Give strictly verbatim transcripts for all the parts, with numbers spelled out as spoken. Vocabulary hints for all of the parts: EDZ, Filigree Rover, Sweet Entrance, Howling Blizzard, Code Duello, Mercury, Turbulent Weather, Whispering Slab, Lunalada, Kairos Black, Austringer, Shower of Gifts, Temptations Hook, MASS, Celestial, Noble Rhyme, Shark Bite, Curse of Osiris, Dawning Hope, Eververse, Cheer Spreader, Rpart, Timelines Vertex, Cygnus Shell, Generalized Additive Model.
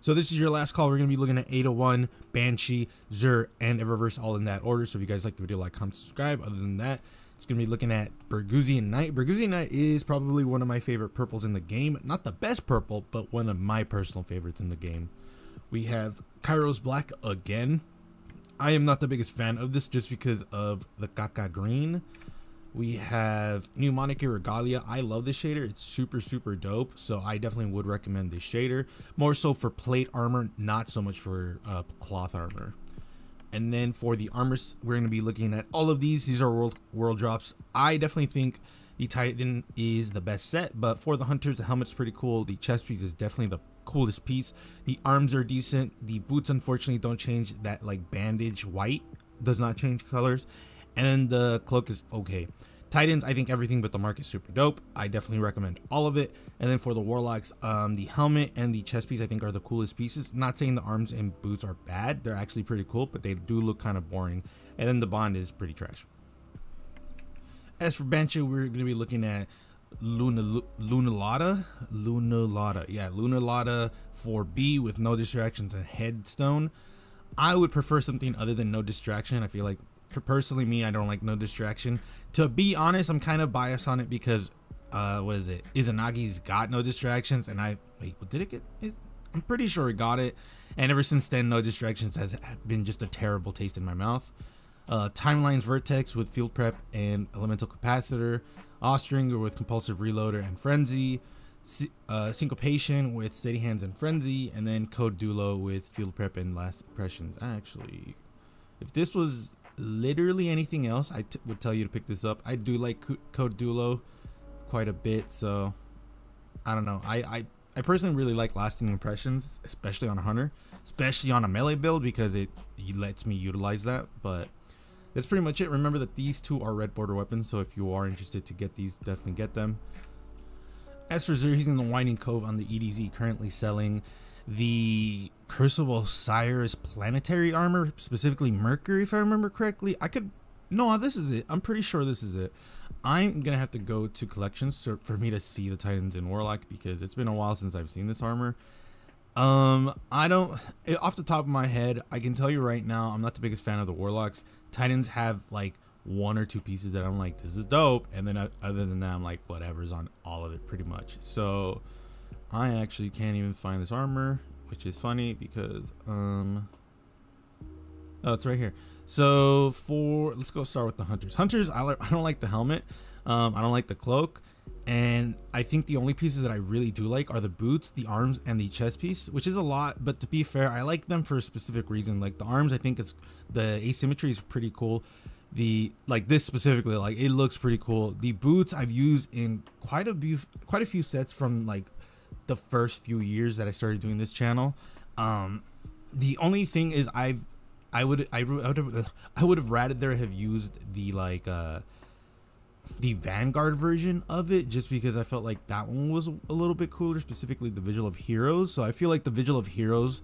So this is your last call. We're going to be looking at Ada one, Banshee, Xur, and Eververse, all in that order. So if you guys like the video, like, comment, subscribe. Other than that, it's going to be looking at Bergusian Knight. Bergusian Knight is probably one of my favorite purples in the game. Not the best purple, but one of my personal favorites in the game. We have Kairos Black again. I am not the biggest fan of this just because of the Kaka green. We have New Monarchy Regalia. I love this shader. It's super, super dope. So I definitely would recommend this shader. More so for plate armor, not so much for uh, cloth armor. And then for the armors, we're going to be looking at all of these. These are world, world drops. I definitely think the Titan is the best set. But for the Hunters, the helmet's pretty cool. The chest piece is definitely the coolest piece. The arms are decent. The boots, unfortunately, don't change. That, like, bandage white does not change colors. And then the cloak is okay. Titans, I think everything but the mark is super dope. I definitely recommend all of it. And then for the Warlocks, um, the helmet and the chest piece I think are the coolest pieces. Not saying the arms and boots are bad. They're actually pretty cool, but they do look kind of boring. And then the bond is pretty trash. As for Banshee, we're going to be looking at Luna, Lunalada. Lunalada. Yeah, Lunalada four B with no distractions and headstone. I would prefer something other than no distraction. I feel like... personally, me, I don't like no distraction. To be honest, I'm kind of biased on it because, uh, what is it? Izanagi's got no distractions, and I wait. Well, did it get? Is, I'm pretty sure it got it. And ever since then, no distractions has been just a terrible taste in my mouth. Uh, Timelines Vertex with field prep and elemental capacitor. Austringer with compulsive reloader and frenzy. C uh, Syncopation with steady hands and frenzy, and then Code Duello with field prep and last impressions. Actually, if this was literally anything else, I t would tell you to pick this up. I do like Co Code Duello quite a bit, so I don't know. I, I I personally really like lasting impressions, especially on a hunter, especially on a melee build because it lets me utilize that. But that's pretty much it. Remember that these two are red border weapons, so if you are interested to get these, definitely get them. As for Xur, he's in the Winding Cove on the E D Z, currently selling the Curse of Osiris planetary armor, specifically Mercury, if I remember correctly. I could, no, this is it. I'm pretty sure this is it. I'm gonna have to go to collections to, for me to see the Titans and Warlock because it's been a while since I've seen this armor. Um, I don't, off the top of my head, I can tell you right now, I'm not the biggest fan of the Warlocks. Titans have like one or two pieces that I'm like, this is dope. And then I, other than that, I'm like, whatever's on all of it pretty much. So I actually can't even find this armor, which is funny because um oh, it's right here. So for let's go start with the hunters hunters I, I don't like the helmet, um I don't like the cloak, and I think the only pieces that I really do like are the boots, the arms, and the chest piece, which is a lot. But to be fair, I like them for a specific reason. Like the arms, I think it's the asymmetry is pretty cool. The like this specifically, like it looks pretty cool. The boots I've used in quite a few quite a few sets from like the first few years that I started doing this channel. Um the only thing is I've I would I would have, I would have rather there have used the like uh the Vanguard version of it just because I felt like that one was a little bit cooler, specifically the Vigil of Heroes. So I feel like the Vigil of Heroes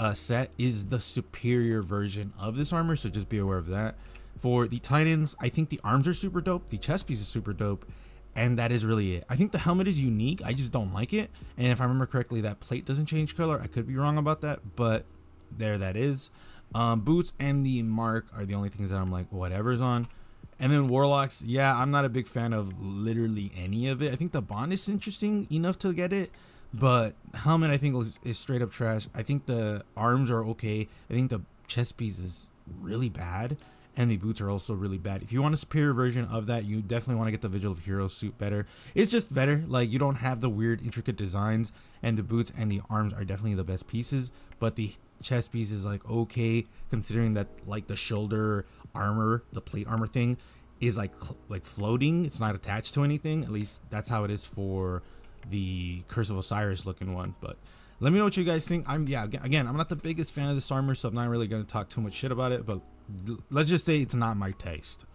uh set is the superior version of this armor, so just be aware of that. For the Titans, I think the arms are super dope, the chest piece is super dope, and that is really it. I think the helmet is unique. I just don't like it. And if I remember correctly, that plate doesn't change color. I could be wrong about that, but there that is. Um, boots and the mark are the only things that I'm like, whatever's on. And then Warlocks, yeah, I'm not a big fan of literally any of it. I think the bond is interesting enough to get it, but helmet I think is, is straight up trash. I think the arms are okay. I think the chest piece is really bad. And the boots are also really bad. If you want a superior version of that, you definitely want to get the Vigil of Heroes suit better. It's just better. Like, you don't have the weird, intricate designs. And the boots and the arms are definitely the best pieces. But the chest piece is, like, okay. Considering that, like, the shoulder armor, the plate armor thing, is, like, like floating. It's not attached to anything. At least that's how it is for the Curse of Osiris looking one. But let me know what you guys think. I'm, yeah, again, I'm not the biggest fan of this armor, so I'm not really going to talk too much shit about it. But let's just say it's not my taste.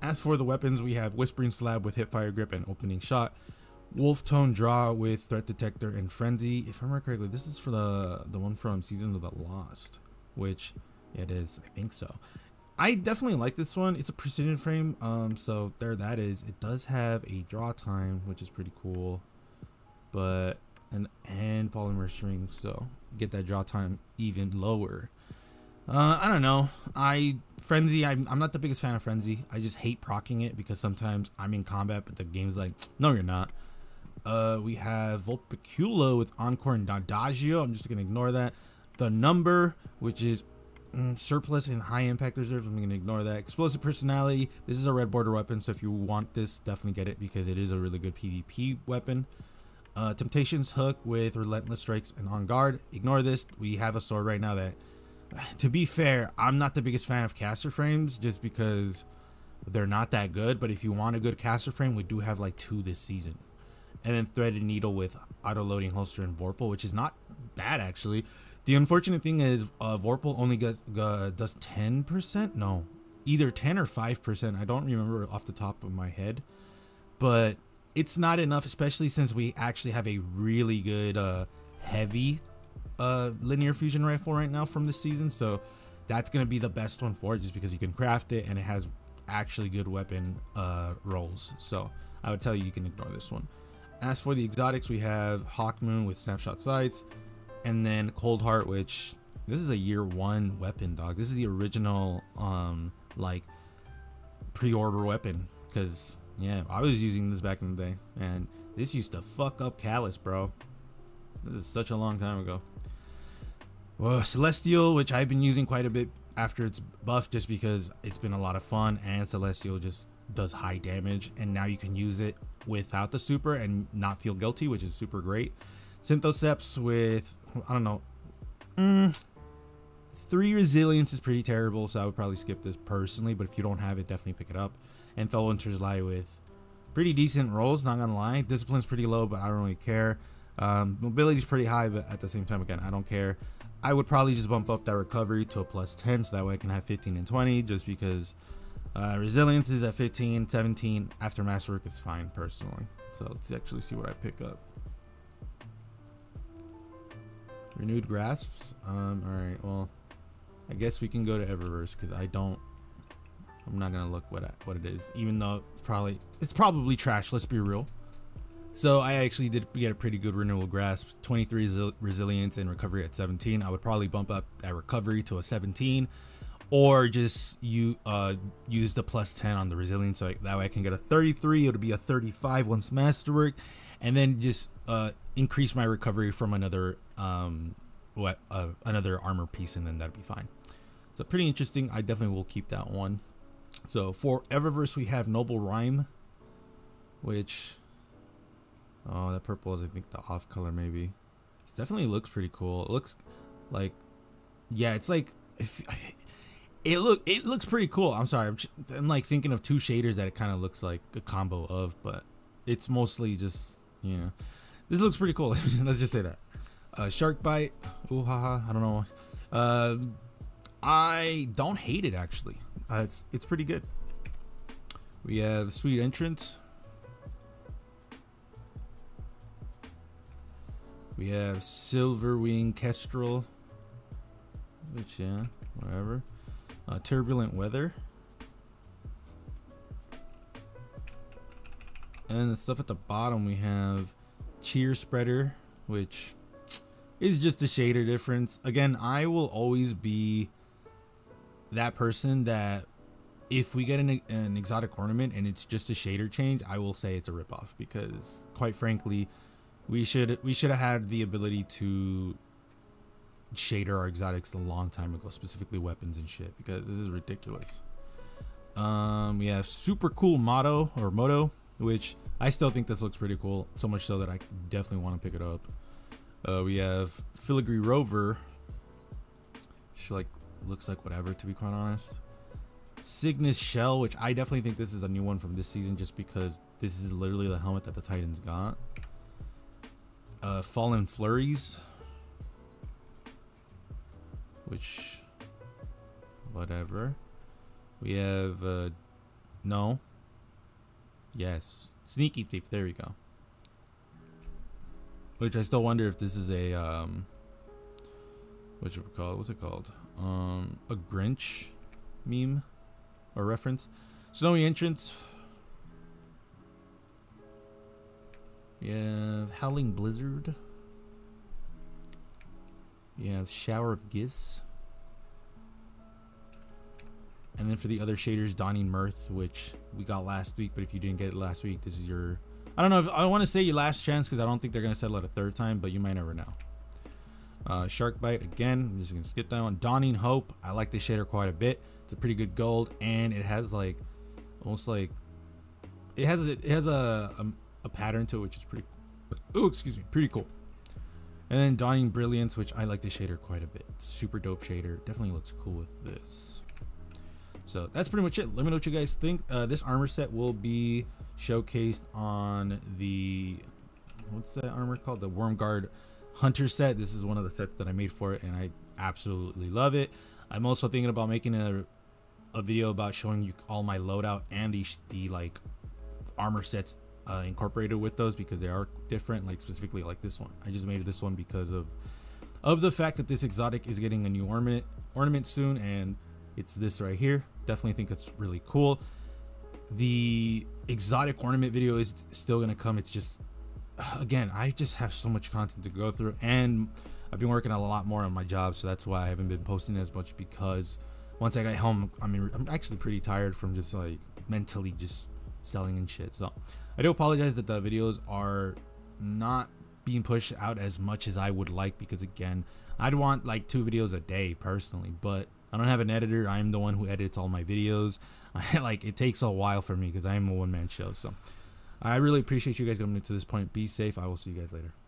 As for the weapons, we have Whispering Slab with Hipfire Grip and Opening Shot, Wolf Tone Draw with Threat Detector and Frenzy. If I remember correctly, this is for the the one from Season of the Lost, which it is, I think so. I definitely like this one. It's a precision frame, um, so there that is. It does have a draw time, which is pretty cool, but and and polymer string, so get that draw time even lower. Uh, I don't know. I frenzy. I'm, I'm not the biggest fan of frenzy. I just hate proccing it because sometimes I'm in combat, but the game's like, no, you're not. Uh, we have Volt Pecula with Encore and Dodagio. I'm just gonna ignore that. The number, which is mm, surplus and high impact reserves. I'm gonna ignore that. Explosive Personality. This is a red border weapon, so if you want this, definitely get it because it is a really good PvP weapon. Uh, Temptations Hook with Relentless Strikes and On Guard. Ignore this. We have a sword right now that, to be fair, I'm not the biggest fan of caster frames just because they're not that good, but if you want a good caster frame, we do have like two this season. And then Threaded Needle with auto loading holster and Vorpal, which is not bad actually. The unfortunate thing is uh, Vorpal only does, uh, does ten percent? No, either ten or five percent. I don't remember off the top of my head, but it's not enough, especially since we actually have a really good uh, heavy Uh, linear fusion rifle right now from this season, so that's gonna be the best one for it just because you can craft it and it has actually good weapon uh, rolls. So I would tell you you can ignore this one. As for the exotics, we have Hawkmoon with snapshot sights, and then Coldheart, which this is a year one weapon, dog. This is the original um, like pre-order weapon because yeah, I was using this back in the day, and this used to fuck up Calus, bro. This is such a long time ago. Well, Celestial, which I've been using quite a bit after it's buffed just because it's been a lot of fun, and Celestial just does high damage, and now you can use it without the super and not feel guilty, which is super great. Synthoseps with, I don't know, mm, three resilience is pretty terrible, so I would probably skip this personally, but if you don't have it, definitely pick it up. And Fellow Hunters Lie with pretty decent rolls, not gonna lie. Discipline's pretty low, but I don't really care. Um, mobility's pretty high, but at the same time, again, I don't care. I would probably just bump up that recovery to a plus ten so that way I can have fifteen and twenty just because uh, resilience is at fifteen, seventeen, after masterwork is fine personally. So let's actually see what I pick up. Renewed Grasps. Um, all right, well, I guess we can go to Eververse because I don't, I'm not gonna look what I, what it is, even though it's probably, it's probably trash, let's be real. So I actually did get a pretty good Renewal Grasp, twenty-three res resilience and recovery at seventeen. I would probably bump up that recovery to a seventeen or just you uh, use the plus ten on the resilience. So I, that way I can get a thirty-three, it'll be a thirty-five once masterwork, and then just uh, increase my recovery from another um, what, uh, another armor piece, and then that'd be fine. So pretty interesting. I definitely will keep that one. So for Eververse, we have Noble Rhyme, which... oh, that purple is, I think, the off color, maybe. It definitely looks pretty cool. It looks like, yeah, it's like, if, it look, it looks pretty cool. I'm sorry, I'm, I'm like thinking of two shaders that it kind of looks like a combo of, but it's mostly just, you know, this looks pretty cool. Let's just say that. Uh, Shark Bite, ooh, haha, I don't know. Uh, I don't hate it, actually. Uh, it's, it's pretty good. We have Sweet Entrance. We have Silverwing Kestrel, which, yeah, whatever. Uh, Turbulent Weather. And the stuff at the bottom, we have Cheer Spreader, which is just a shader difference. Again, I will always be that person that if we get an, an exotic ornament and it's just a shader change, I will say it's a ripoff because, quite frankly, We should we should have had the ability to shader our exotics a long time ago, specifically weapons and shit, because this is ridiculous. Um, we have Super Cool Motto or Moto, which I still think this looks pretty cool, so much so that I definitely want to pick it up. Uh, we have Filigree Rover. She like looks like whatever, to be quite honest. Cygnus Shell, which I definitely think this is a new one from this season, just because this is literally the helmet that the Titans got. Uh, Fallen Flurries, which, whatever. We have, uh, no, yes, Sneaky Thief, there we go. Which I still wonder if this is a, um, what should we call it? What's it called? Um, a Grinch meme or reference. Snowy Entrance. We have Howling Blizzard, You have Shower of Gifts. And then for the other shaders, Dawning Mirth, which we got last week. But if you didn't get it last week, this is your... I don't know if I want to say your last chance because I don't think they're going to settle it a third time, but you might never know. Uh, Shark Bite, again, I'm just going to skip that one. Dawning Hope, I like this shader quite a bit. It's a pretty good gold, and it has like, almost like, it has a, it has a, a, a pattern to it, which is pretty, oh, excuse me, pretty cool. And then Dawning Brilliance, which I like the shader quite a bit. Super dope shader, definitely looks cool with this. So that's pretty much it. Let me know what you guys think. Uh, this armor set will be showcased on the, what's that armor called? The Wormguard Hunter set. This is one of the sets that I made for it, and I absolutely love it. I'm also thinking about making a, a video about showing you all my loadout and the, the like armor sets uh, incorporated with those, because they are different, like specifically like this one. I just made this one because of, of the fact that this exotic is getting a new ornament, ornament soon, and it's this right here. Definitely think it's really cool. The exotic ornament video is still gonna come. It's just, again, I just have so much content to go through, and I've been working a lot more on my job, so that's why I haven't been posting as much, because once I got home, I mean, I'm actually pretty tired from just like mentally just selling and shit. So I do apologize that the videos are not being pushed out as much as I would like, because again, I'd want like two videos a day personally, but I don't have an editor. I'm the one who edits all my videos. I, like, it takes a while for me because I am a one-man show. So I really appreciate you guys coming to this point. Be safe. I will see you guys later.